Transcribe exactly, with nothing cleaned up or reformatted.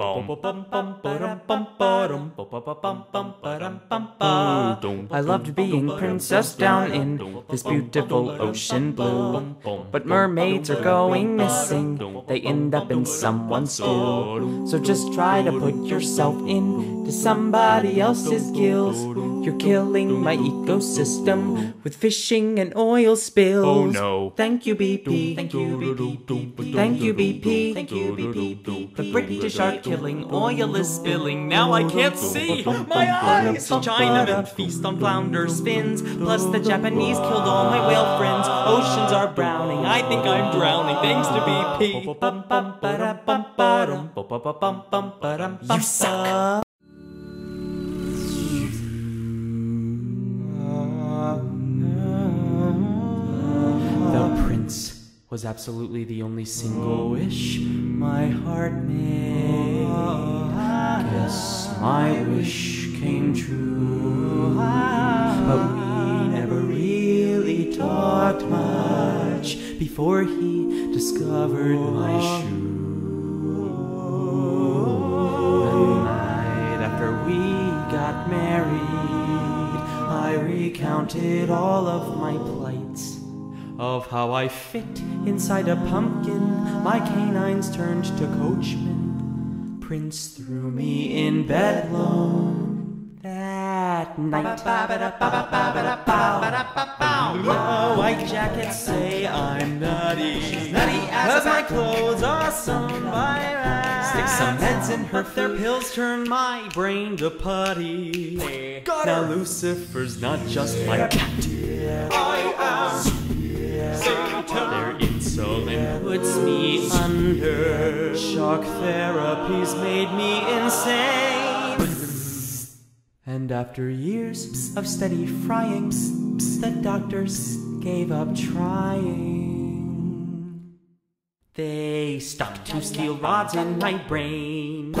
I loved being princess down in this beautiful ocean blue, but mermaids are going missing, they end up in someone's stew. So just try to put yourself into somebody else's gills. You're killing my ecosystem with fishing and oil spills. Oh no. Thank you B P, thank you B P, thank you B P, thank you B P. The British are killing, oil is spilling, now I can't see! My eyes! Chinamen feast on flounder fins, plus the Japanese killed all my whale friends. Oceans are browning, I think I'm drowning, thanks to B P. You suck! Was absolutely the only single wish my heart made. Guess my wish came true, but we never really talked much before he discovered my shoe. The night after we got married, I recounted all of my plights, of how I fit inside a pumpkin, my canines turned to coachmen. Prince threw me in bed alone that night. The white jackets say I'm nutty, she's nutty as my clothes are sewn by rats. Stick some meds in her, their pills turn my brain to putty. Now Lucifer's not just my cat, I am. Their insulin puts me under. Shock therapy's made me insane. And after years of steady frying, the doctors gave up trying. They stuck two steel rods in my brain.